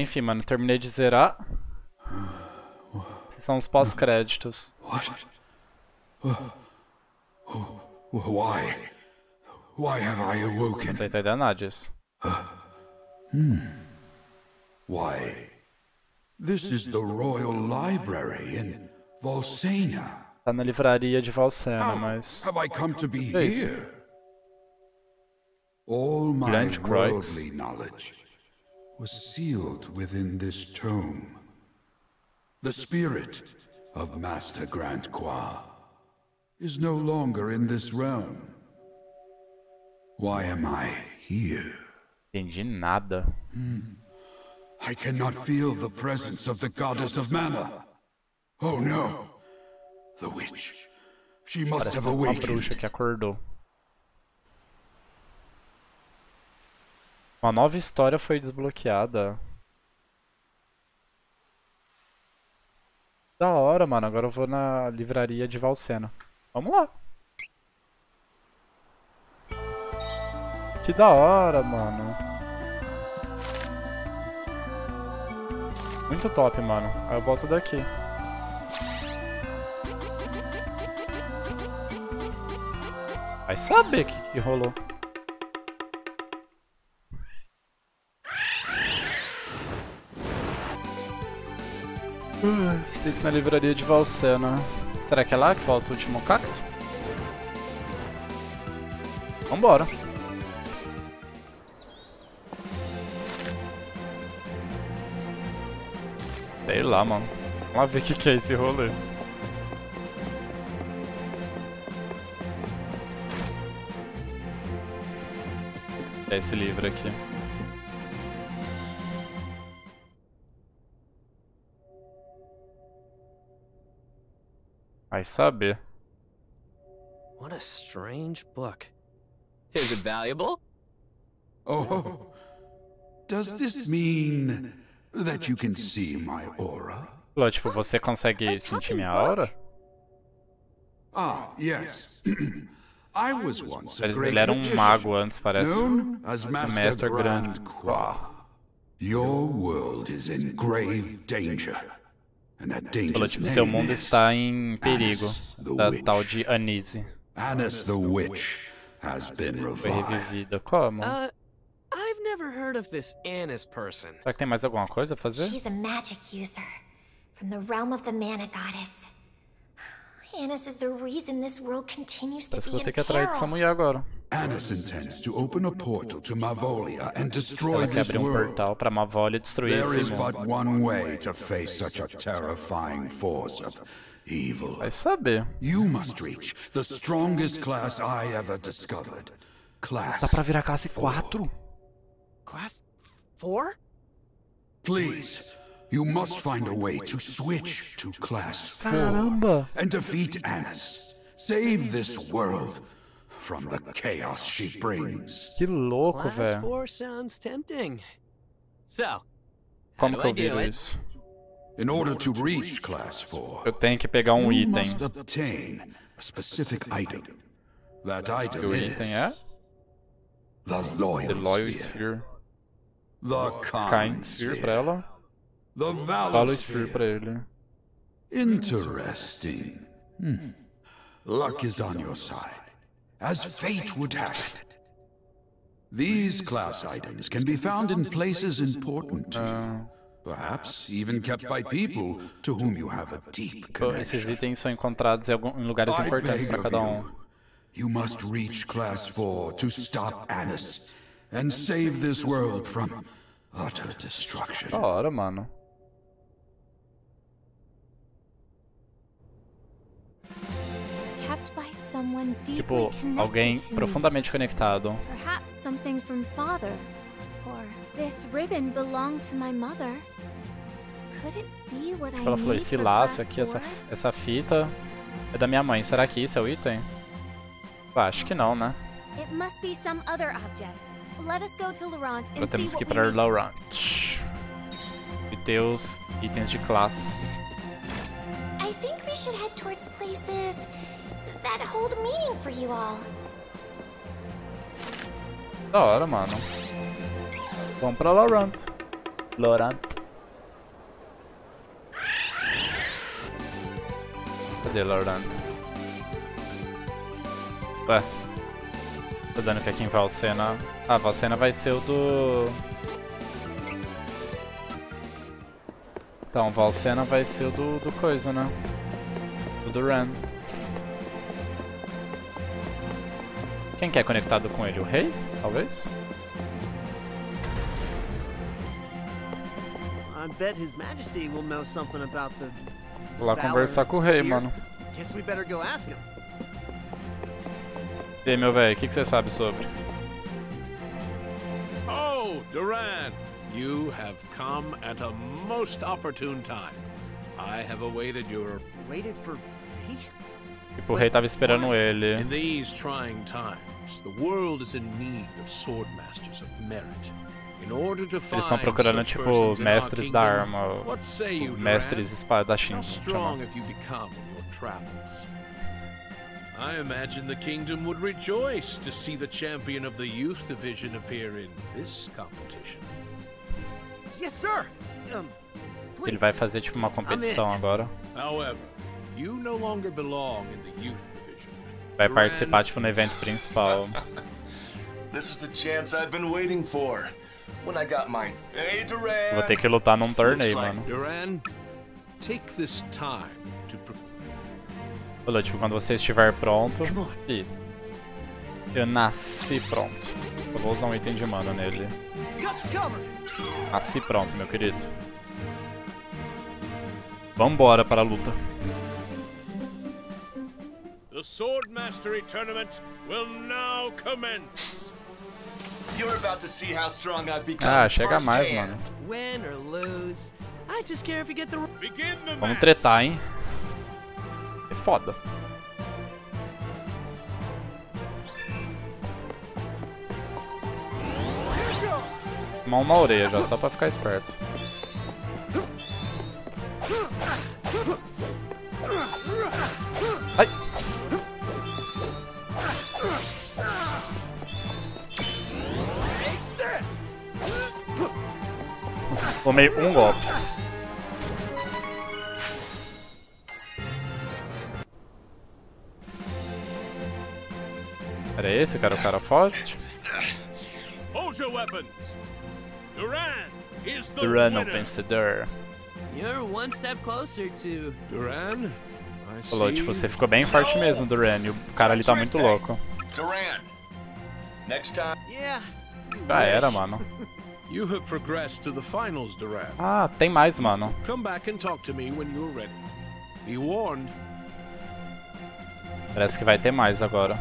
Enfim, mano, terminei de zerar. Esses são os pós-créditos. Why have I awoken? Não tô entendendo nada disso. Why? This is the Royal Library in Valsena. Tá na livraria de Valsena, mas. Have I come to be here? All my worldly knowledge was sealed within this tome. The spirit of Master Grand Kwa is no longer in this realm. Why am I here? Entendi nada. I cannot feel the presence of the Goddess of Mana. Oh no! The witch. She must have awakened. Uma nova história foi desbloqueada. Da hora, mano. Agora eu vou na livraria de Valsena. Vamos lá. Que da hora, mano. Muito top, mano. Aí eu volto daqui. Vai saber o que rolou. Tem que ir na livraria de Valsena. Será que é lá que falta o último cacto? Vambora. Sei lá, mano. Vamos lá ver o que é esse rolê. É esse livro aqui. Vai saber. What a strange book. Is it valuable? Oh. Does this mean that you can see my aura? Tipo, você consegue sentir minha aura? Ah, yes. I was once a great magician. Ele era mago antes, parece. Master Grand Kwa. Your world is in grave danger. Falou, tipo, seu mundo está em perigo. Da tal de Anise. Anise the Witch has been revived. Como? I've never heard of this Anise person. Será que tem mais alguma coisa a fazer? She's a magic user from the realm of the Mana Goddess. Anise is the reason this world continues to be in peril. Anise intends to open a portal to Mavolia and destroy this world. There is but one way to face such a terrifying force of evil. You must reach the strongest class I ever discovered. Class 4. Class 4? Please, you must find a way to switch to class 4 and defeat Anise. Save this world from the chaos she brings. Que louco, velho. Class 4 sounds tempting. So, como que eu viro isso? In order to reach class 4, eu tenho que pegar item. You must obtain a specific item. That item is the Loyal Sphere. The Kind Sphere para ela. The Valor Sphere para ele. Interesting. Luck is on your side. As fate would have it. These class items can be found in places important to you, perhaps even kept by people to whom you have a deep connection. Esses itens são encontrados em lugares importantes para cada You must reach class 4 to stop Anise and save this world from utter destruction. Da hora, mano. Tipo, alguém profundamente conectado. Ela falou, esse laço aqui, essa fita é da minha mãe. Será que isso é o item? Eu acho que não, né? Agora temos que ir para Laurent e ter os itens de classe. I think we should head towards places that hold meaning for you all. Da hora, mano. Vamos pra Laurent. Cadê Laurent? Ué. Tô dando que aqui em Valsena... Ah, Valsena vai ser o do... Então, Valsena vai ser o do coisa, né? O Duran. Quem que é conectado com ele? O rei? Talvez? Vou lá conversar com o rei, mano. E aí, meu velho, o que você sabe sobre? Oh, Duran! You have come at a most opportune time. I have awaited your... Waited for me? Tipo, o rei tava esperando ele. In these trying times, the world is in need of sword masters of merit. In order to find... Eles estão procurando, tipo, mestres da arma, mestres espadachins. I imagine the kingdom would rejoice to see the champion of the youth division appear in this competition. Yes, sir. Ele vai fazer tipo uma competição agora. However, you no longer belong in the youth division. Vai participar tipo no evento principal. This is the chance I've been waiting for. When I got mine. Hey, Duran. Vou ter que lutar num torneio, mano. Duran, take this time to Olha, tipo, quando você estiver pronto. E eu nasci pronto. Eu vou usar um item de mana nele. Assim pronto, meu querido. Vambora para a luta. The Sword Mastery Tournament will now commence. You're about to see how strong I've become. Ah, chega mais, mano. Vamos tretar, hein? É foda. Mão na orelha já, só pra ficar esperto. Ai! Tomei um golpe. Era esse, cara? O cara forte? Hold your weapons! Duran é o vencedor. Falou, tipo, você ficou bem forte mesmo, Duran. E o cara ali tá muito louco. Já era, mano. Ah, tem mais, mano. Parece que vai ter mais agora.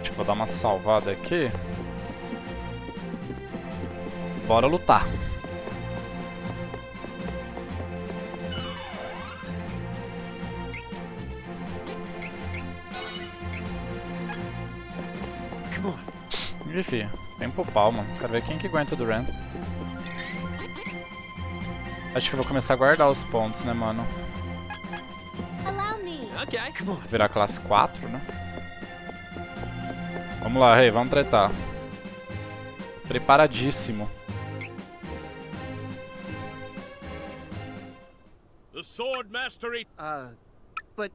Acho que vou dar uma salvada aqui. Bora lutar. Ih, filho, tem pro pau, mano. Quero ver quem que aguenta o Duran. Acho que eu vou começar a guardar os pontos, né, mano? Vou virar classe 4, né? Vamos lá, rei, vamos tretar. Preparadíssimo. The sword mastery. But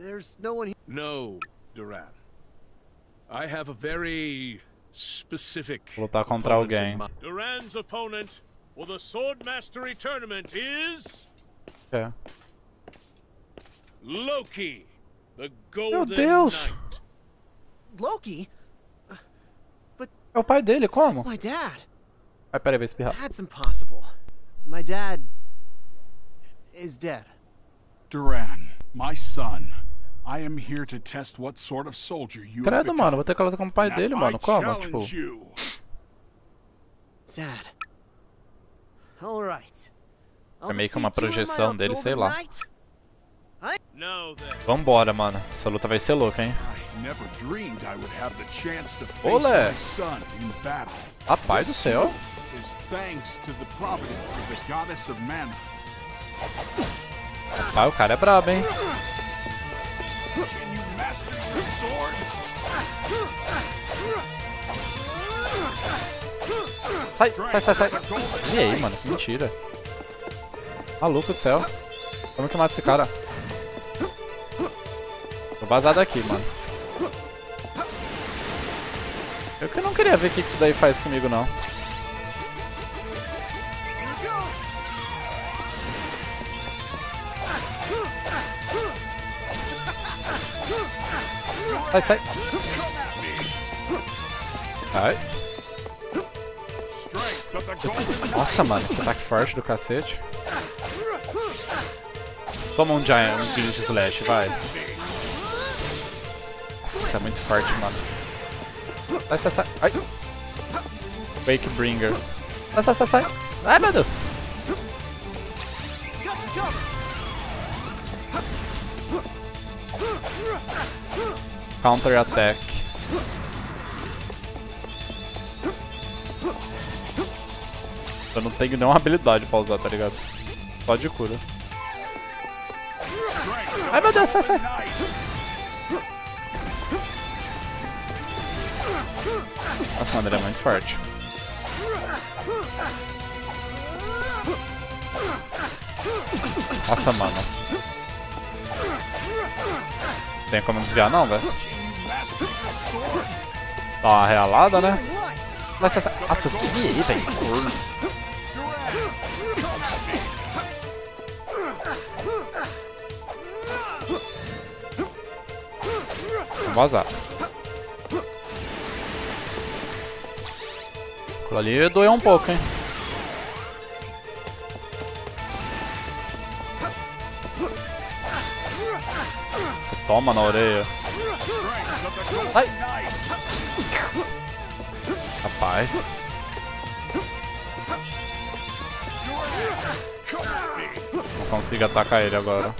there's no one here. No, Duran. I have a very specific. Lutar contra alguém. Duran's opponent for the sword mastery tournament is Loki, the Golden Knight. Meu Deus. Loki. É o pai dele, como? Meu dad. Ai, peraí, vai espirrar. That's impossible. My dad is dead. Duran, my son, I am here to test what sort of soldier you are. Credo, mano, vou ter que lutar com o pai dele, mano. Como? Tipo. Dad. All right. É meio que uma projeção dele, sei lá. Vambora, mano. Essa luta vai ser louca, hein? Olé! Rapaz do céu! Rapaz, o cara é brabo, hein? Sai, sai, sai, sai! E aí, mano? Mentira! Maluco do céu! Como que eu mato esse cara? vazar daqui, mano. Eu que não queria ver o que isso daí faz comigo, não. Sai, sai. Ai. Nossa, mano, que ataque forte do cacete. Toma um Giant Slash, vai. Nossa, é muito forte, mano. Sai, sai, sai. Ai. Wakebringer. Sai, sai, sai, sai. Ai, meu Deus. Counter attack. Eu não tenho nenhuma habilidade pra usar, tá ligado? Só de cura. Ai, meu Deus, sai, sai. Nossa, mano, ele é muito forte. Nossa, mano. Não tem como desviar, não, velho. Dá uma realada, né? Nossa, eu desviei, velho. Vazar. Aquilo ali doeu um pouco, hein? Você toma na orelha. Ai! Rapaz. Não consigo atacar ele agora.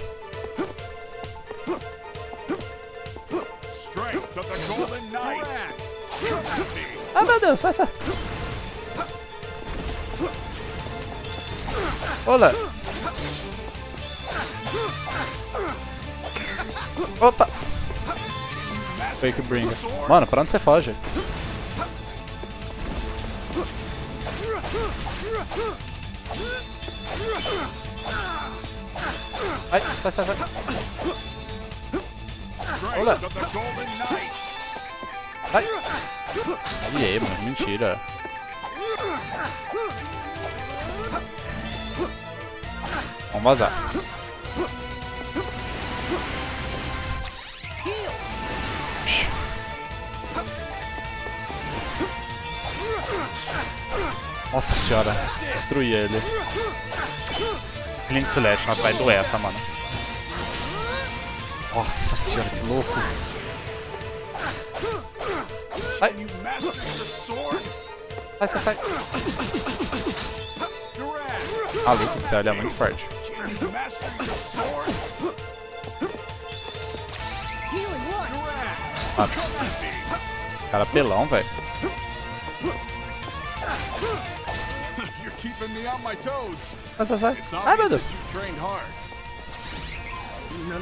Ah, meu Deus, sai, sai. Olá. Opa. Fake Bringer. Mano, pra onde você foge? Ai, sai, sai, sai. Olá. Ai. Desviei, mano, mentira. Vamos vazar. Nossa senhora, destruí ele. Clint Slash, nós vai doer essa, mano. Nossa senhora, que louco. Sai. Sai, sai, sai. Ah, Luke, você olha muito forte. Ah, cara pelão, velho. Sai, sai, sai. Ai, meu Deus. Ai. Now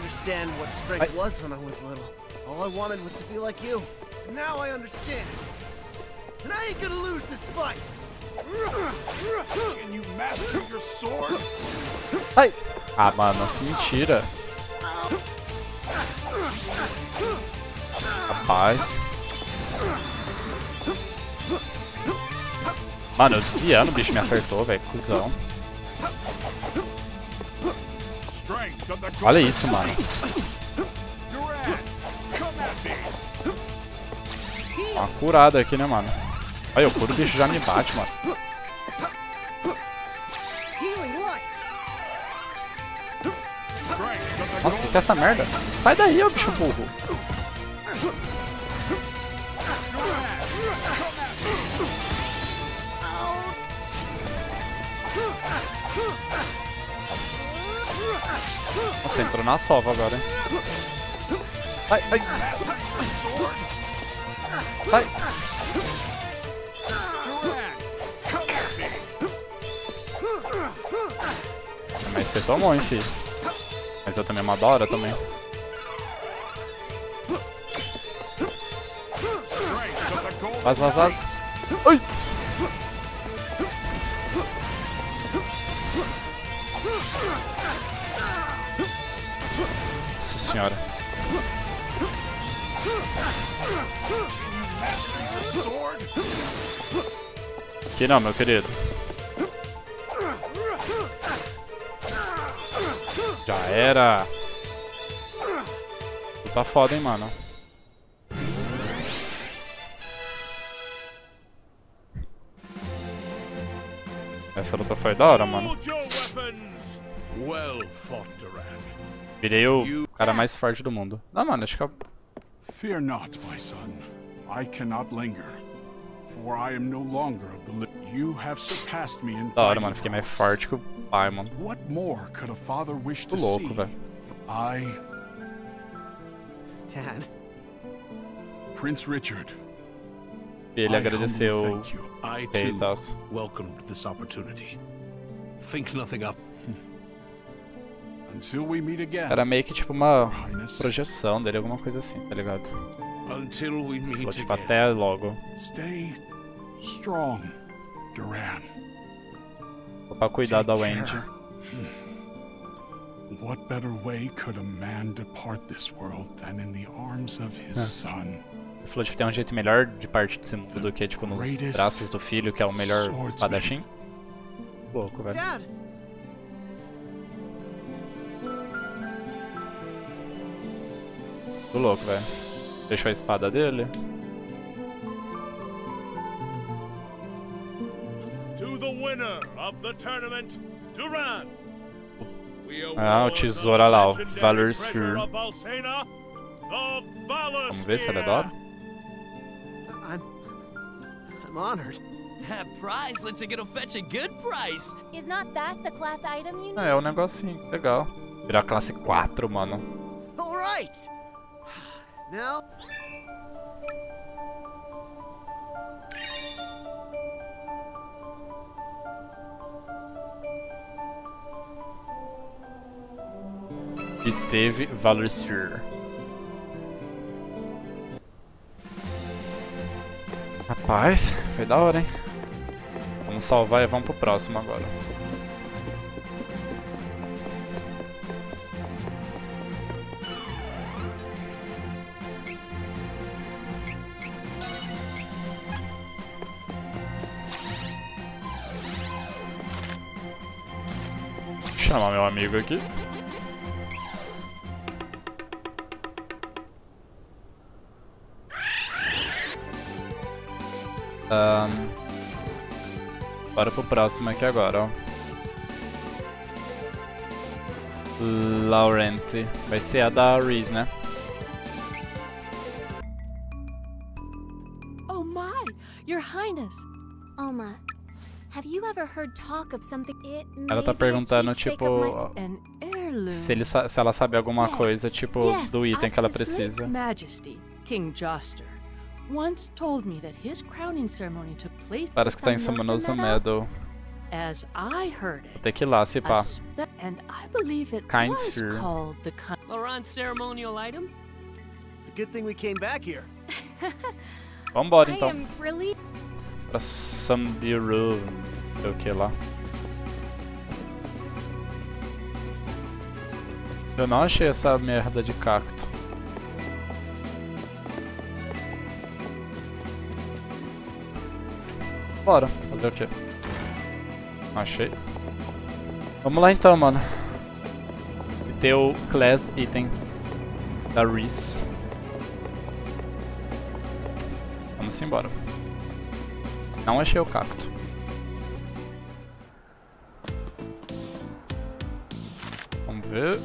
I understand it, and I ain't gonna lose this fight. Can you master your sword? Ai! Ah, mano, mentira! Rapaz! Mano, eu desviando, o bicho me acertou, velho, cuzão. Olha isso, mano. Uma curada aqui, né, mano? Olha, eu curo, o bicho já me bate, mano. Nossa, o que é essa merda? Sai daí, ô bicho burro. Nossa, entrou na sova agora, hein? Ai, ai. Sai! Mas você tomou, hein, filho? Mas eu também adoro também. Vaz, vaz, vaz. Oi! Nossa senhora. Que não, meu querido. Já era. Tá foda, hein, mano. Essa luta foi da hora, mano. Virei o cara mais forte do mundo. Não, mano, acho que eu... Fear not, my son. I cannot linger, for I am no longer of the living. You have surpassed me in. Da hora, mano, fiquei mais forte que o pai, mano. What more could a father wish to see? Louco, velho. I. Dad. Prince Richard. Ele agradeceu. I too welcomed this opportunity. Think nothing of. Until we meet again. Era meio que tipo uma projeção dele, alguma coisa assim, tá ligado? Until we meet again. Tipo, até logo. Stay strong, Duran. Pra cuidar da Wendy. What better way could a man depart this world than in the arms of his son? Ele falou que tem um jeito melhor de partir desse mundo do que tipo nos braços do filho, que é o melhor espadachim. Louco, velho. Tô louco, velho. Deixou a espada dele. To the winner of the tournament, Duran. Ah, o tesouro lá, o Valor Sphere. Vamos ver se ela é da hora. I'm honored. That prize lets it fetch a good price. Is not that the class item you need? É um negocinho legal. Virar classe 4, mano. All right. Now. E teve Valor Sphere. Rapaz, foi da hora, hein? Vamos salvar e vamos pro próximo agora. Vou chamar meu amigo aqui. Bora pro próximo aqui agora, ó. Laurent. Vai ser a da Riesz, né? Oh my, Your Highness. Alma, have you ever heard talk of something? Ela tá perguntando tipo se ela sabe alguma coisa tipo do item que ela precisa. Majesty, King Joster. Once told me that his crowning ceremony took place. Parece que tá em Samanosa Meadow. As I heard it. Vou ter que ir lá, se pá. And I believe it was called the Laurent ceremonial item. It's a good thing we came back here. Vamos embora então. Para Sambiru, o que lá? Eu não achei essa merda de cacto. Bora, fazer o quê? Achei. Vamos lá então, mano. E ter o class item da Riesz. Vamos embora. Não achei o cacto. Vamos ver.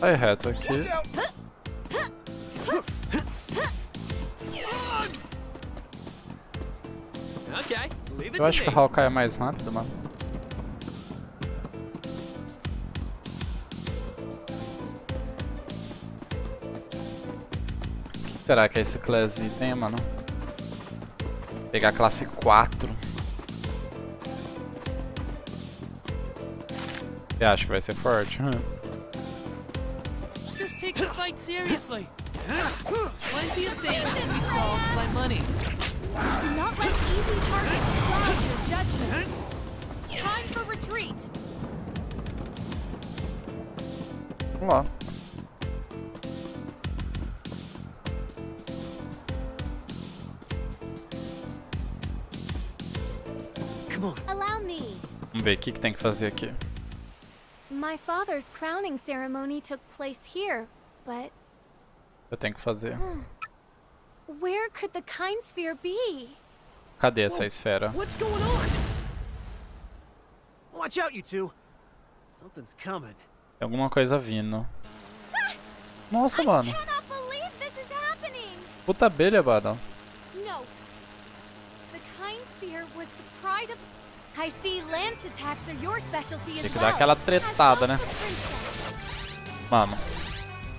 Vai reto aqui. Eu acho que o Hawkeye é mais rápido, mano. O que será que é esse class item, mano? Vou pegar a classe 4. Você acha que vai ser forte? Just take the fight seriously. Plenty of things can be solved by money. Do not let easy targets cloud your judgment. Time for retreat. Vamos lá. Come on. Allow me. Vamos ver o que tem que fazer aqui. My father's crowning ceremony took place here, but eu tenho que fazer. Where could the kind sphere be? Cadê essa esfera? What's going on? Watch out, you two. Something's coming. Tem alguma coisa vindo. Nossa, mano. Puta abelha, mano. No. The kind sphere was the pride of... I see lance attacks are your specialty as well. Tem que dar aquela tretada, né? Mano.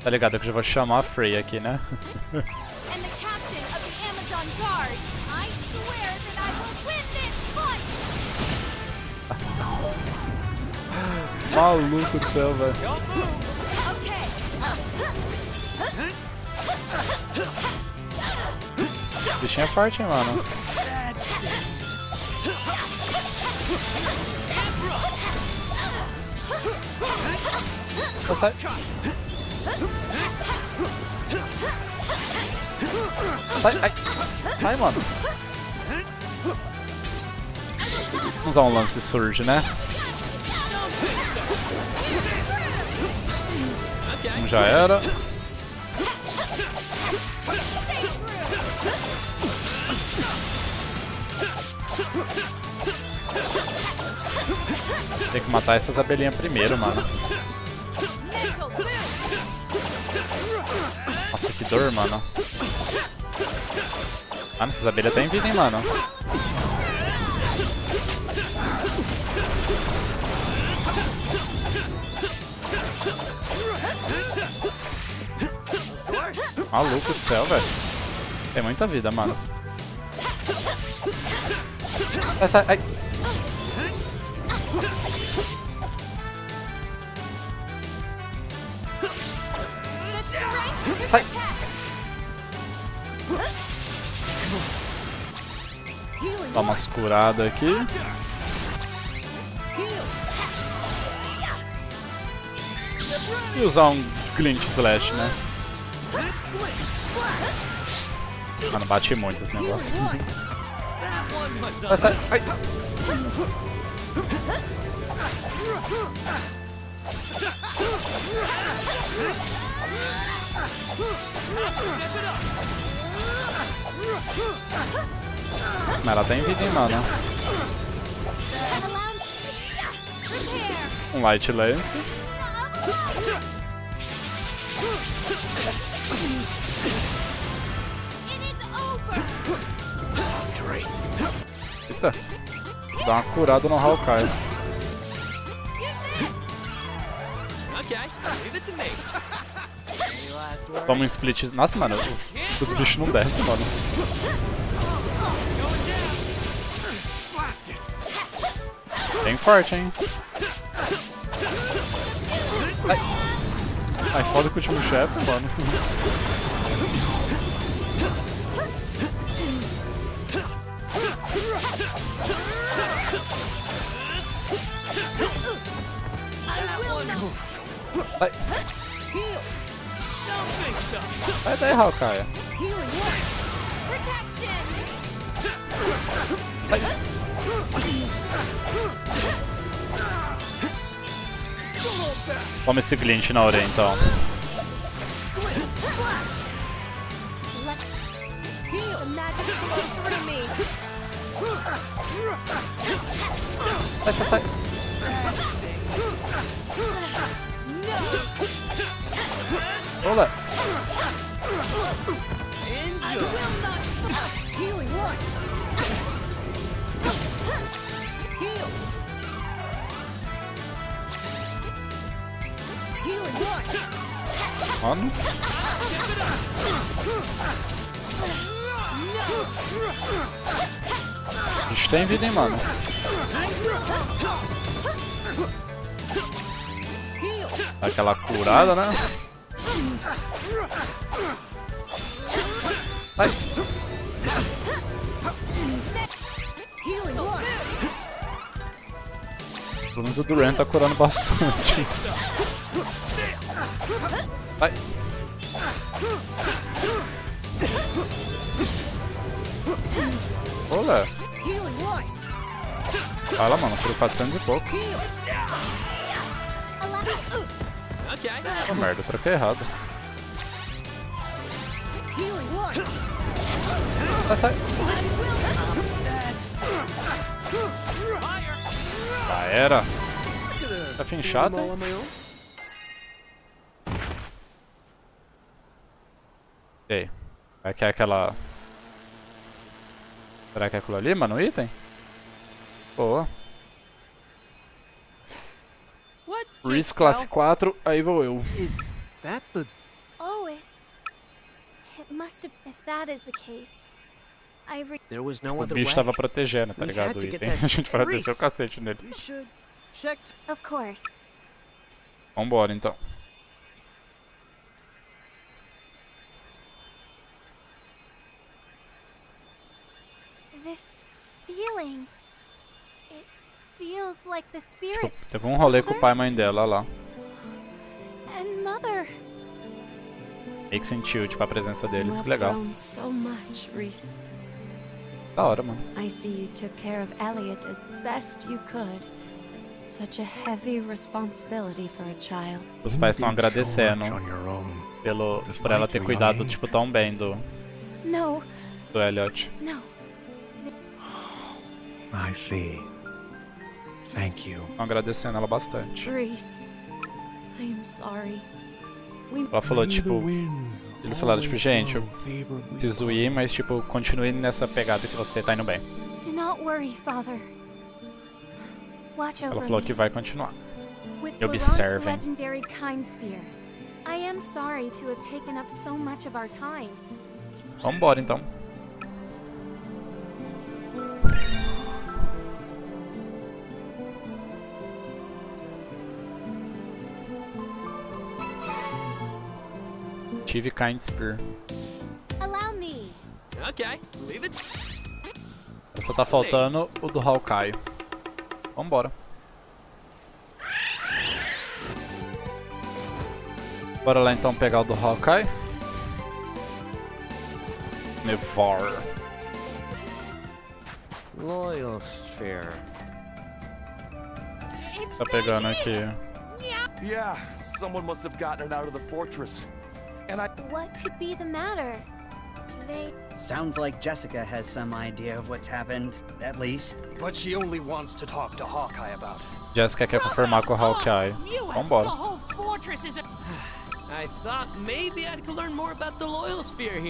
Tá ligado? Eu já vou chamar a Freya aqui, né? Maluco do céu, velho. Bichinho é forte, hein, mano. Sai. Sai, ai. Sai, mano. Vamos usar um lance surge, né? Já era. Tem que matar essas abelhinhas primeiro, mano. Nossa, que dor, mano. Mano, essas abelhas têm vida, hein, mano. Maluco do céu, velho. Tem muita vida, mano. Essa, ai. Sai. Dá umas curadas aqui. E usar um Glint Slash, né? Mano, bate muito esse negócio. Vai, sai. Ai. Mas ela tem vida, hein, mano. Um Light Lance. Eita, dá uma curada no Hawkeye. Toma um split. Nossa, mano, os bichos não descem, mano. Bem forte, hein. Ai. Ai, foda que o último chefe, mano. Vai. Vai daí, Hawkeye. Vai. Toma esse glint na orelha, então. Sai. Olá. Mano. A gente tem vida, hein, mano. Dá aquela curada, né? Vai. Pelo menos o Duran tá curando bastante. Vai. Olá. Olha lá, mano, foi 400 e pouco. Oh, merda, eu troquei errado. Ah, sai. Já era. Tá finchado, hein? Ok. Vai que é aquela... Será que é aquilo ali, mano? Um item? Boa. Riesz classe 4, aí vou eu. O bicho tava protegendo, tá ligado? O item. A gente vai descer o cacete nele. Vambora então. Teve um rolê com o pai e mãe dela, olha lá. Meio que sentiu, tipo, a presença deles, que legal. Da hora, mano. Os pais estão agradecendo por ela ter cuidado, tipo, tão bem do Elliot. I see. Thank you. Agradecendo ela bastante. Ela falou, tipo, eles falaram, tipo, gente, eu preciso ir, mas, tipo, continue nessa pegada que você tá indo bem. Ela falou que vai continuar. Me observem. Vambora, então. Tive Kind Spear. Só tá faltando o do Hawkeye. Vambora. Bora lá então pegar o do Hawkeye. Nevar. Loyal Sphere. Tá pegando aqui. Yeah, someone must have gotten it out of the fortress. What could be the matter? Sounds like Jessica has some idea of what's happened, at least. But she only wants to talk to Hawkeye about it. Jessica quer confirmar com o Hawkeye. Vambora.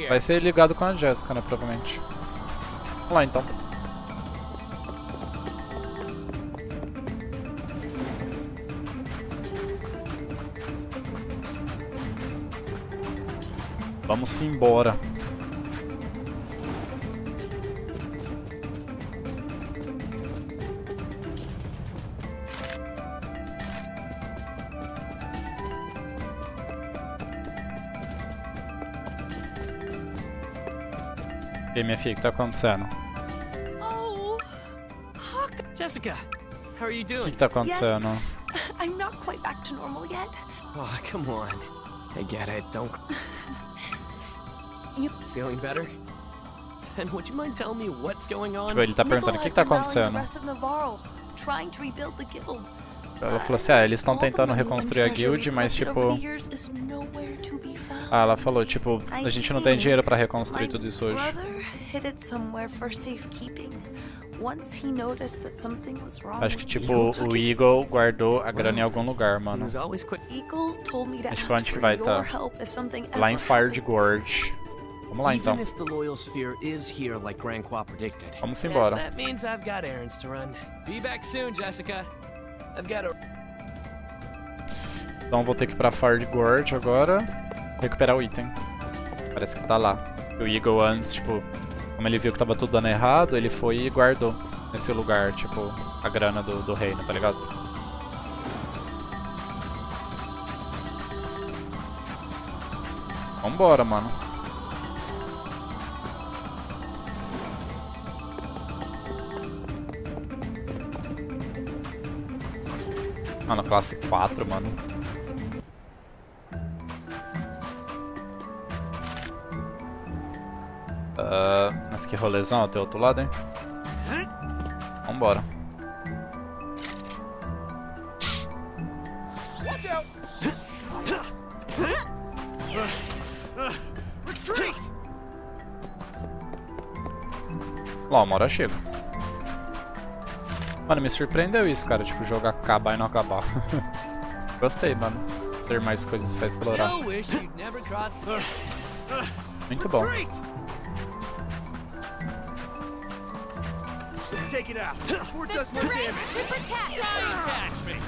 Vai ser ligado com a Jessica, né, provavelmente. Vamos lá então. Vamos embora. E aí, minha filha, o que tá acontecendo? Oh, Jessica, how are you doing? O que tá acontecendo? I'm not quite back to normal yet. Oh, come on. I get it. Don't. Feeling better? Then would you mind telling me what's going on? Ele tá perguntando o que tá acontecendo. Ela falou assim, ah, eles estão tentando reconstruir a guild, mas tipo... Ah, ela falou, tipo, a gente não tem dinheiro pra reconstruir tudo isso hoje. Acho que tipo, o Eagle guardou a grana em algum lugar, mano. Acho que onde que vai estar? Lá em Fire Gorge. Vamos lá então. Vamos embora. Então vou ter que ir pra Fire Gorge agora. Recuperar o item. Parece que tá lá. O Eagle antes, tipo, como ele viu que tava tudo dando errado, ele foi e guardou nesse lugar, tipo, a grana do reino, tá ligado? Vambora, mano. Mano, classe 4, mano. Mas que rolezão, até o outro lado, hein? Vambora. Ó, uma hora chega. Mano, me surpreendeu isso, cara. Tipo, o jogo acabar e não acabar. Gostei, mano. Ter mais coisas pra explorar. Muito bom. Take it out. Fort does more damage. Catch me.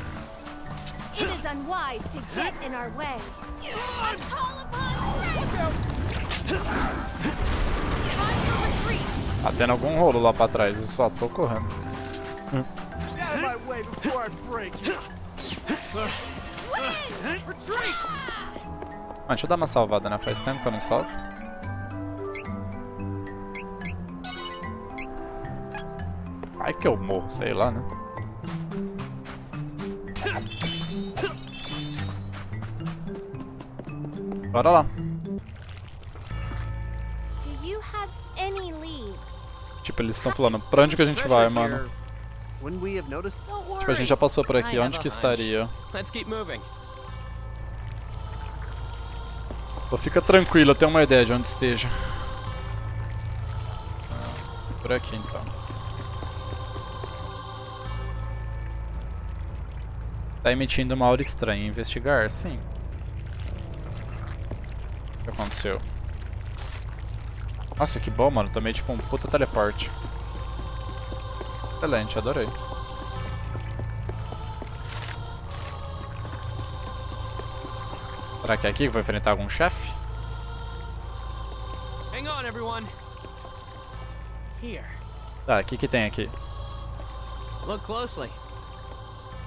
It is unwise to get in our way. I call upon. Tá tendo algum rolo lá pra trás, eu só tô correndo. Mas deixa eu dar uma salvada, né? Faz tempo que eu não salvo. Ai que eu morro, sei lá, né? Bora lá. Tipo, eles estão falando, pra onde que a gente vai, mano? Tipo, a gente já passou por aqui, onde que estaria? Pô, fica tranquilo, eu tenho uma ideia de onde esteja. Por aqui, então. Tá emitindo uma aura estranha. Investigar? Sim. O que aconteceu? Nossa, que bom, mano. Tomei tipo um puta teleporte. Excelente, adorei. Será que é aqui que vai enfrentar algum chefe? Tá, o que que tem aqui? Look closely.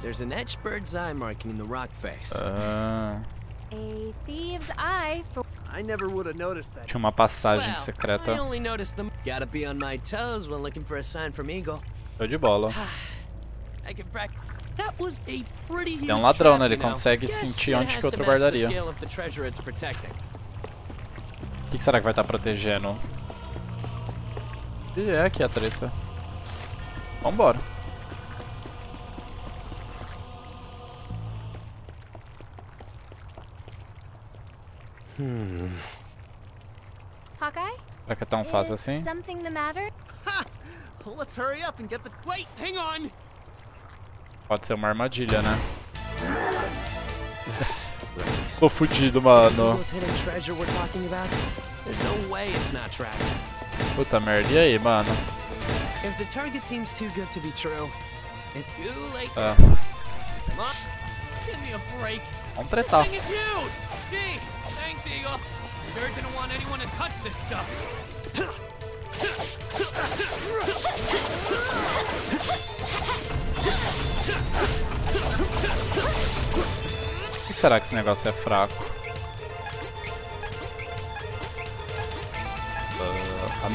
There's an etched bird's eye marking in the rock face. A thieves eye for... I never would have noticed that. Tinha uma passagem secreta. Gotta be on my toes when looking for a sign from Eagle. Tô de bola. É um ladrão, né? Ele consegue sentir onde que outro guardaria. O que será que vai estar protegendo? E é aqui a treta. Vambora. Hawkeye? Será que é tão fácil assim? Something the matter? Let's hurry up and get the... Wait, hang on. Pode ser uma armadilha, né? Sou fudido, mano. Puta merda, e aí, mano? Tá. Vamos tretar. Por que será que esse negócio é fraco?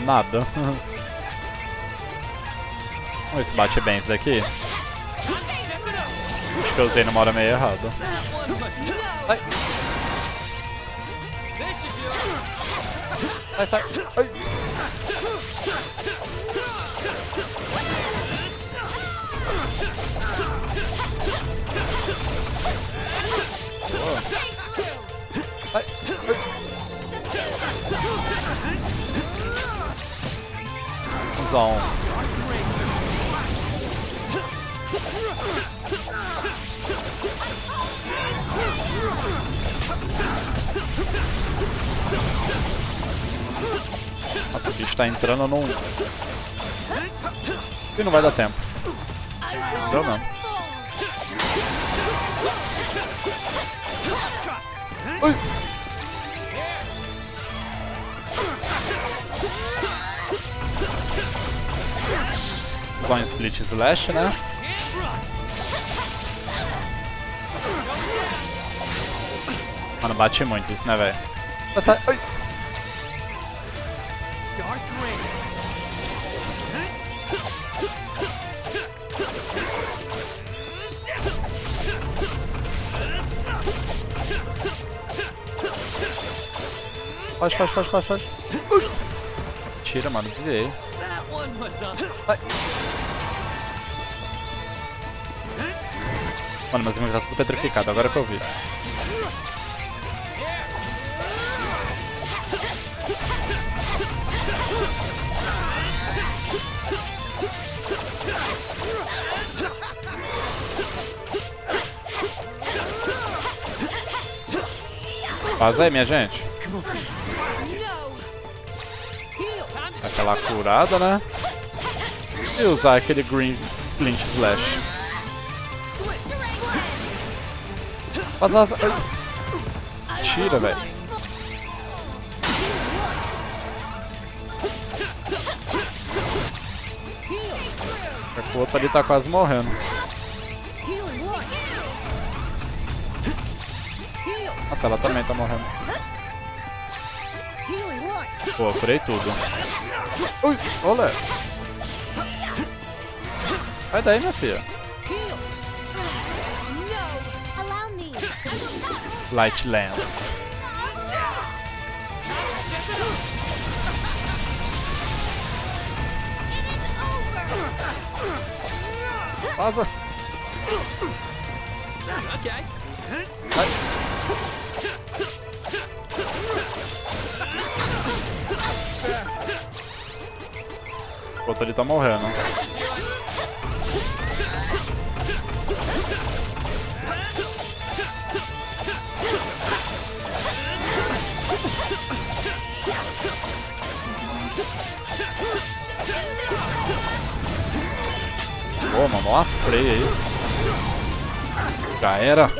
Nada. Vamos ver se bate bem isso daqui. Acho que eu usei numa hora meio errada. Ai. Vai, sai. Ai. Ai. Vamos usar um. Nossa, o bicho tá entrando num... E não vai dar tempo. Deu não. Ui. Só um split slash, né? Mano, bate muito isso, né, velho? Passa... Oi! Faz. Tira, mano, desviei. Vai. Mano, mas ele tá tudo petrificado, agora é que eu vi. Fazer, minha gente. Aquela curada, né? E usar aquele Green Flint Slash. Fazer as... Tira, velho. O outro ali tá quase morrendo. Nossa, ela também tá morrendo. Pô, furei tudo. Ui, olé. Vai daí, minha filha. Light Lance. Vaza. Vai. O outro ali tá morrendo. Pô, mano, uma freia aí. Já era.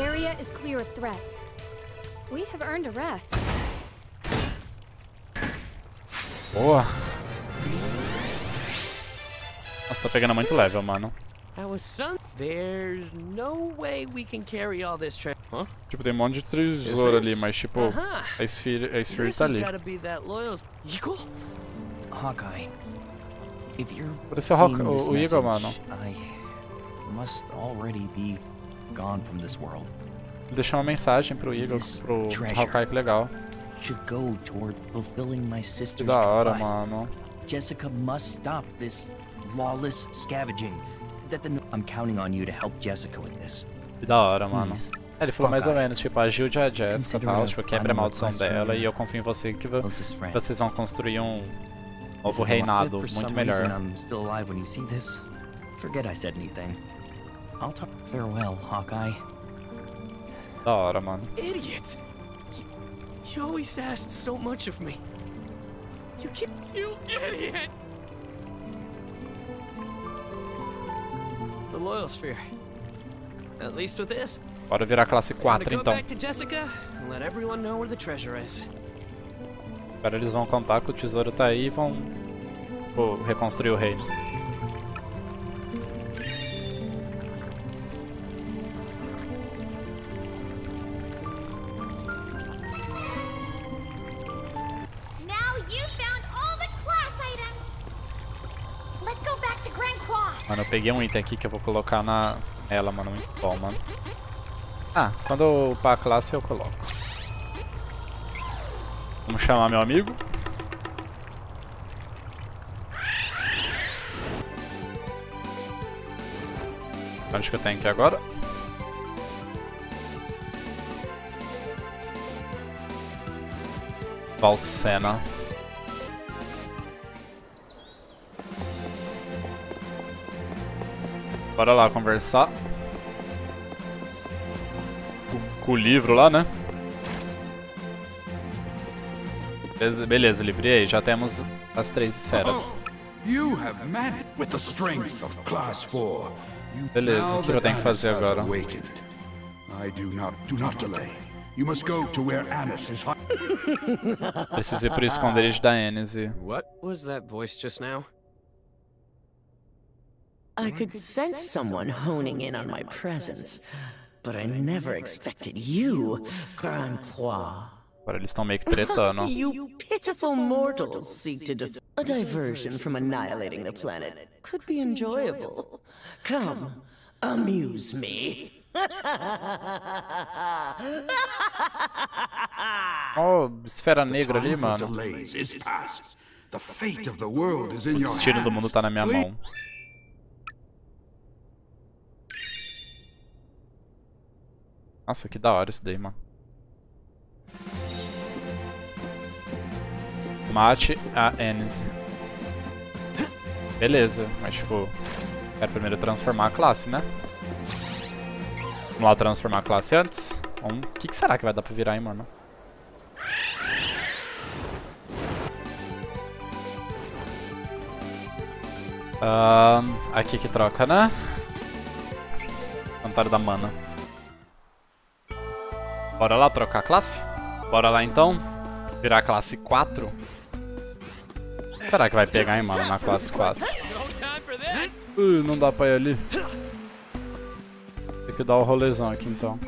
Boa. Nossa, tá pegando muito level, mano. Tipo, tem um monte de tesouro ali, mas tipo, a esfera tá ali. Hawkeye. Parece o Eagle, mano. Deixar uma mensagem pro Eagle, pro Hawkeye, que legal. Que da hora, mano. Jessica must stop this lawless scavenging. I'm counting on you to help Jessica with this. Que da hora, mano. Ele falou mais ou menos, tipo, ajude a Jessica, tal, tipo, quebra a maldição dela e eu confio em você que vocês vão construir um novo reinado muito melhor. Da hora, mano. Idiot! You always asked so much of me. You idiot! The Loyal Sphere. At least with this. Bora virar classe 4 então. Agora eles vão contar que o tesouro tá aí e vão reconstruir o reino. Mano, eu peguei um item aqui que eu vou colocar na ela, mano, muito bom, mano. Ah, quando eu upar a classe eu coloco. Vamos chamar meu amigo. Onde que eu tenho que ir agora? Valsena. Bora lá conversar. Com o livro lá, né? Beleza, livrei. Já temos as 3 esferas. Beleza, o que eu tenho que fazer agora? Preciso ir pro esconderijo da Anise. I could sense someone honing in on my presence, but I never expected you, Grand Kwa. Agora eles estão meio que tretando. You pitiful mortals seek to defend. A diversion from annihilating the planet could be enjoyable. Come, amuse me. Oh, esfera negra ali, mano. O destino do mundo tá na minha mão. Nossa, que da hora isso daí, mano. Mate a Anise. Beleza, mas tipo... Quero primeiro transformar a classe, né? Vamos lá transformar a classe antes. O que será que vai dar pra virar, hein, mano? Aqui que troca, né? Cantário da Mana. Bora lá trocar a classe? Bora lá então. Virar a classe 4. Será que vai pegar, hein, mano, na classe 4? Não dá pra ir ali. Tem que dar o rolezão aqui então.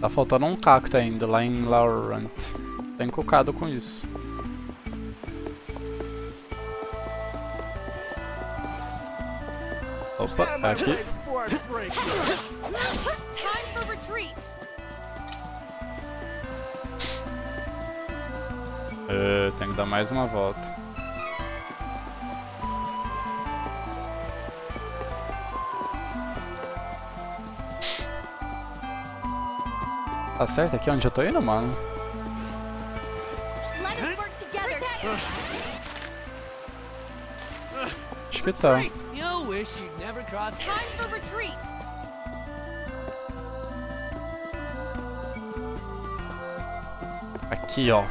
Tá faltando um cacto ainda lá em Laurent. Tá encucado com isso. Opa, tá aqui. Tem que dar mais uma volta. Tá certo aqui onde eu tô indo, mano? Acho que tá. Aqui, ó.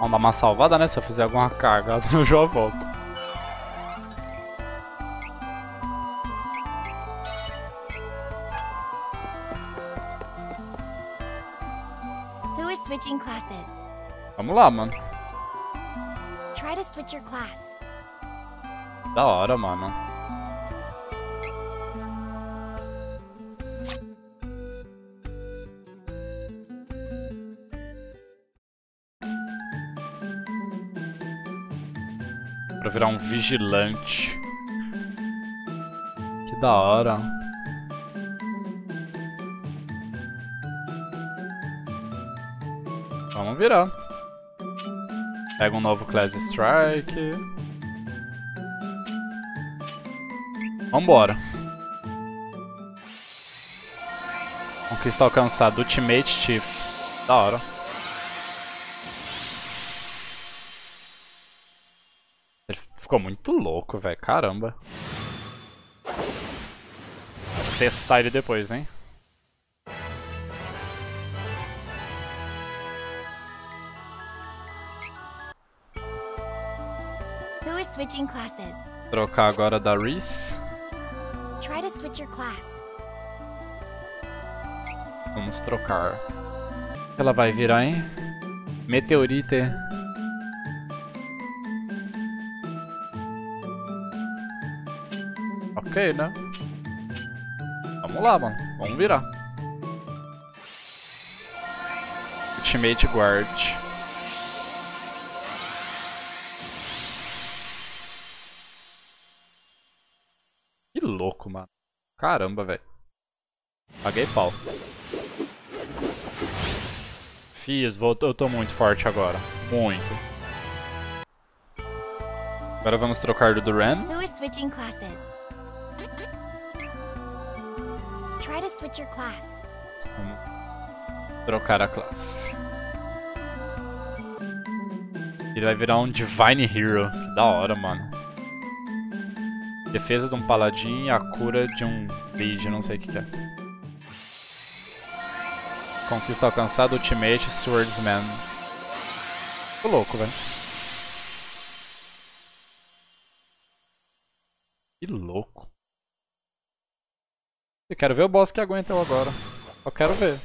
Vamos dar uma salvada, né? Se eu fizer alguma carga, eu já volto. Vamos lá, mano. Da hora, mano. Pra virar um vigilante. Que da hora. Vamos virar. Pega um novo Class Strike. Vambora. Conquista alcançada. Ultimate Chief. Da hora. Ele ficou muito louco, velho. Caramba. Vou testar ele depois, hein. Trocar agora da Riesz. Vamos trocar. Ela vai virar, hein? Meteorite. Ok, né? Vamos lá, mano. Vamos virar. Ultimate Guard. Louco, mano. Caramba, velho. Paguei pau. Fiz, voltou. Eu tô muito forte agora. Muito. Agora vamos trocar do Duran. Vamos trocar a classe. Ele vai virar um Divine Hero. Que da hora, mano. Defesa de um paladin e a cura de um lead, não sei o que é. Conquista alcançada, ultimate, swordsman. Tô louco, velho. Que louco. Eu quero ver o boss que aguenta eu agora. Eu quero ver.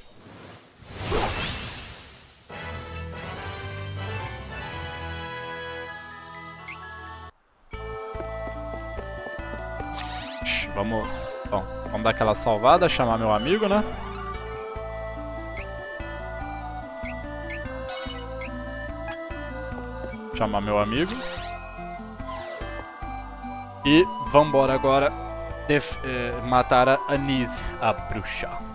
Vamos, bom, vamos dar aquela salvada, chamar meu amigo, né? Chamar meu amigo. E vambora agora matar a Anise, a bruxa.